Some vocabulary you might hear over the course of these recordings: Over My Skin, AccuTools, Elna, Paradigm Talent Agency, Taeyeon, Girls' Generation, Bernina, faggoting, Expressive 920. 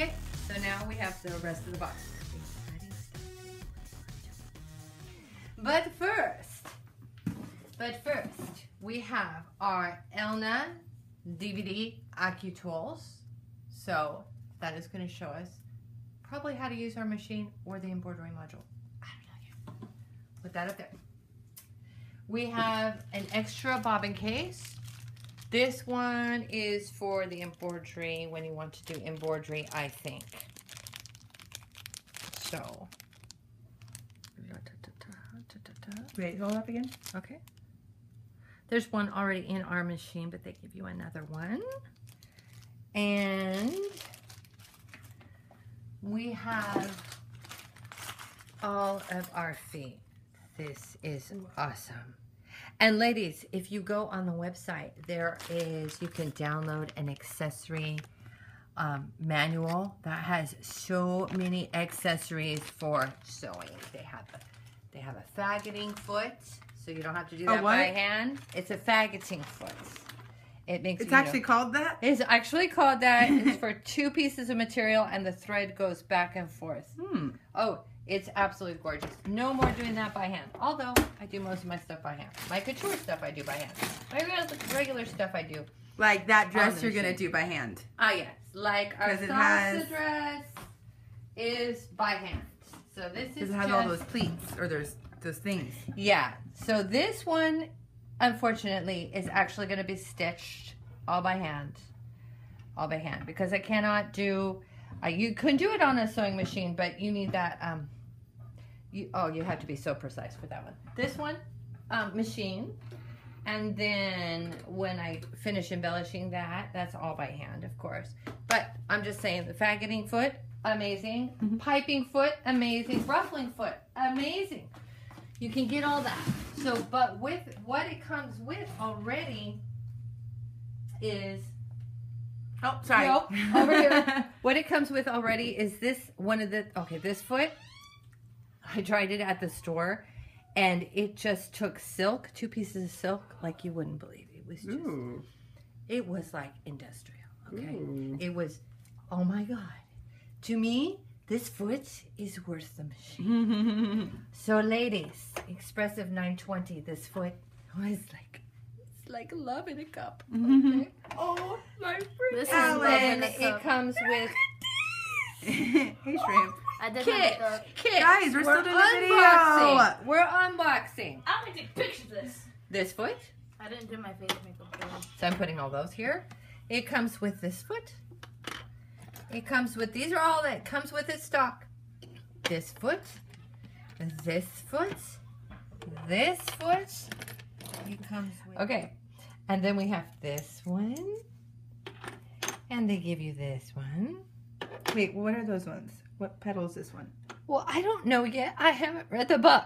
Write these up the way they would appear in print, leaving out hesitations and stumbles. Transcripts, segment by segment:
Okay, so now we have the rest of the box. But first, we have our Elna DVD AccuTools. So that is going to show us probably how to use our machine or the embroidery module. I don't know yet. Put that up there. We have an extra bobbin case. This one is for the embroidery when you want to do embroidery, I think. So. Ready to hold up again? Okay. There's one already in our machine, but they give you another one. And we have all of our feet. This is awesome. And ladies, if you go on the website, you can download an accessory manual that has so many accessories for sewing. They have a faggoting foot, so you don't have to do that by hand. It's a faggoting foot. It's actually called that. It's for two pieces of material, and the thread goes back and forth. Oh, it's absolutely gorgeous. No more doing that by hand. Although I do most of my stuff by hand. My couture stuff I do by hand. My regular stuff I do. Like that dress you're gonna do by hand. Oh yes, like our salsa dress is by hand. So this is it has all those pleats or those things. Yeah. So this one, unfortunately, is actually going to be stitched all by hand, because I cannot do. You can do it on a sewing machine, but you need that. You have to be so precise for that one. This one, machine, and then when I finish embellishing that, that's all by hand, of course. But I'm just saying the faggoting foot. Amazing. Piping foot, amazing. Ruffling foot, amazing. You can get all that. So, but with what it comes with already is what it comes with already is this one of the this foot. I tried it at the store and it just took silk, two pieces of silk, like you wouldn't believe. It was just it was like industrial. Okay. It was, oh my God. To me, this foot is worth the machine. So ladies, Expressive 920, this foot was like, it's like love in a cup. Okay. Oh, my freaking Alan. It comes with... Hey, shrimp. Kits. Guys, we're still doing the video. We're unboxing. I'm going to take pictures of this. This foot? I didn't do my face makeup. So I'm putting all those here. It comes with this foot. It comes with, these are all that comes with its stock. This foot, this foot, this foot. It comes with. Okay, and then we have this one. And they give you this one. Wait, what are those ones? What petal is this one? Well, I don't know yet. I haven't read the book.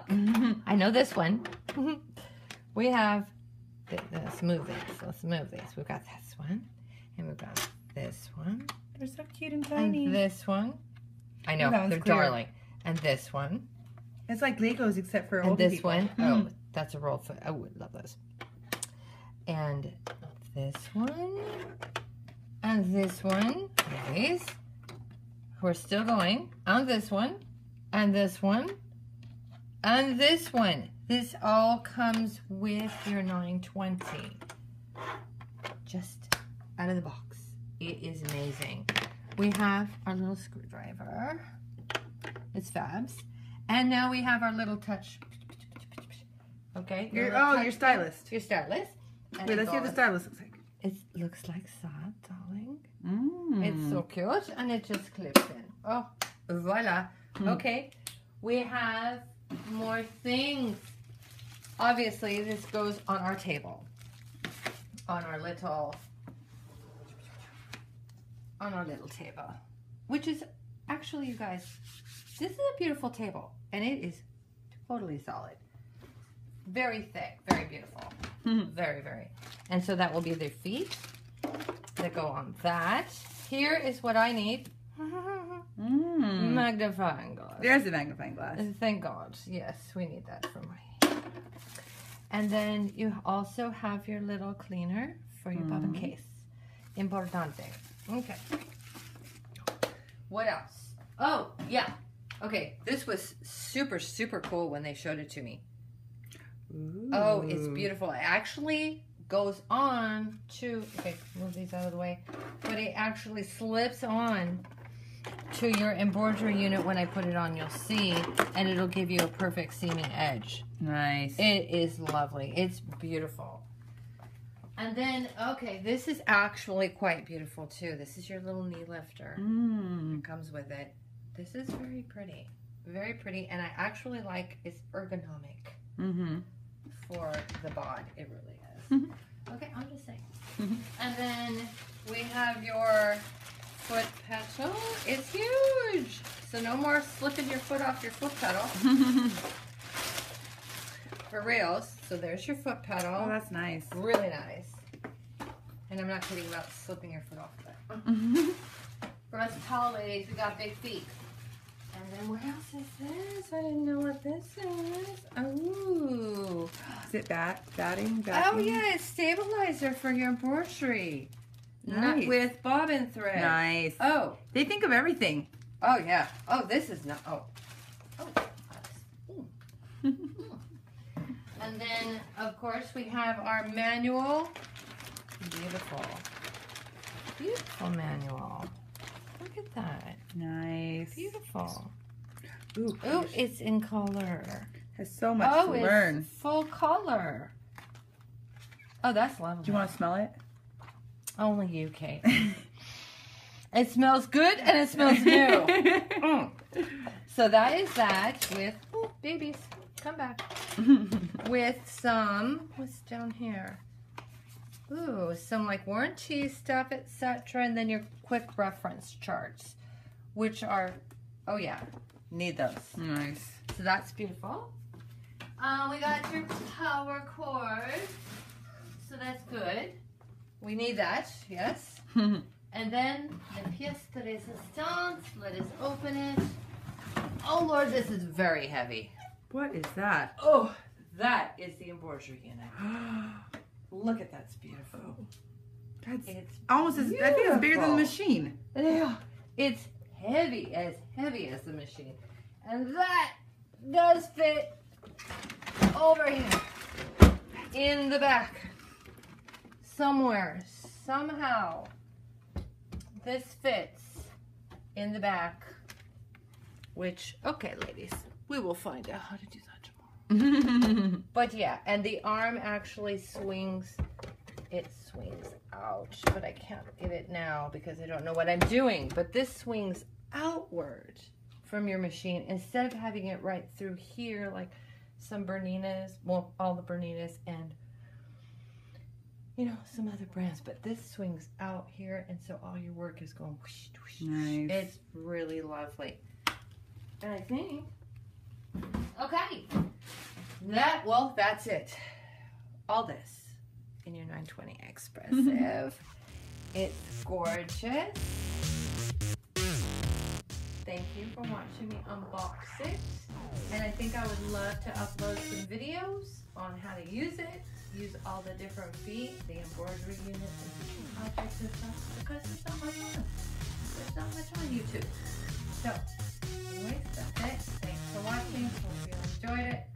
I know this one. We have, let's move these. We've got this one, and we've got this one. They're so cute and tiny. And this one. I know, they're darling. And this one. It's like Legos except for old people. And this one. Oh, that's a roll foot. I would love those. And this one. And this one. Nice. We're still going. And this one. And this one. And this one. This all comes with your 920. Just out of the box. It is amazing. We have our little screwdriver. It's fabs. And now we have our little touch. Okay. Your stylist. Your stylist. And wait, let's see what the stylist looks like. It looks like that, darling. It's so cute. And it just clips in. Oh, voila. Okay. We have more things. Obviously, this goes on our table. On our little table, which is actually, you guys, this is a beautiful table, and it is totally solid, very thick, very beautiful, very, very. And so that will be their feet that go on that. Here is what I need. Magnifying glass. There's a magnifying glass. Thank God. Yes, we need that for my. And then you also have your little cleaner for your bobbin case. Importante. Okay. What else? Oh, yeah. Okay, this was super, super cool when they showed it to me. Ooh. Oh, it's beautiful. It actually goes on to, okay, move these out of the way. But it actually slips on to your embroidery unit. When I put it on, you'll see, and it'll give you a perfect seaming edge. Nice. It is lovely. It's beautiful. And then, okay, this is actually quite beautiful too. This is your little knee lifter. It comes with it. This is very pretty. Very pretty, and I actually like it's ergonomic for the bod. It really is. Okay, I'm just saying. And then we have your foot pedal. It's huge. So no more slipping your foot off your foot pedal. For reals. So there's your foot pedal. Oh, that's nice. Really nice. And I'm not kidding about slipping your foot off that. For us tall ladies, we got big feet. And then what else is this? I didn't know what this is. Ooh. Is it batting? Oh, yeah, it's stabilizer for your embroidery. Nice. Not with bobbin thread. Nice. Oh. They think of everything. Oh, yeah. Oh, this is not, oh. Oh. And then, of course, we have our manual. Beautiful. Beautiful manual. Look at that. Nice. Beautiful. Ooh, ooh, it's in color. Has so much to learn. Oh, it's full color. Oh, that's lovely. Do you want to smell it? Only you, Kate. It smells good and it smells new. So that is that with, oh, babies, come back. With some, what's down here? Ooh, some like warranty stuff, etc. And then your quick reference charts, which are, oh yeah, need those. Nice. So that's beautiful. We got your power cord, so that's good. We need that, yes. And then the pièce de résistance. Let us open it. Oh Lord, this is very heavy. What is that? Oh, that is the embroidery unit. Look at that's beautiful. That's it's almost beautiful. I think it's bigger than the machine. Yeah, it's heavy as the machine, and that does fit over here in the back somewhere. Somehow, this fits in the back. Which, okay, ladies, we will find out how to do that. But yeah, and the arm actually swings, it swings out, but I can't get it now because I don't know what I'm doing, but this swings outward from your machine instead of having it right through here like some Berninas, well, all the Berninas and, you know, some other brands, but this swings out here, and so all your work is going whoosh, whoosh. Nice. It's really lovely. And I think, okay, that, well, that's it. All this in your 920 Expressive. It's gorgeous. Thank you for watching me unbox it. And I think I would love to upload some videos on how to use it, use all the different feet, the embroidery units, and objects and stuff, because there's not much on. There's not much on YouTube. So, anyways, that's it. Thanks for watching. Hope you enjoyed it.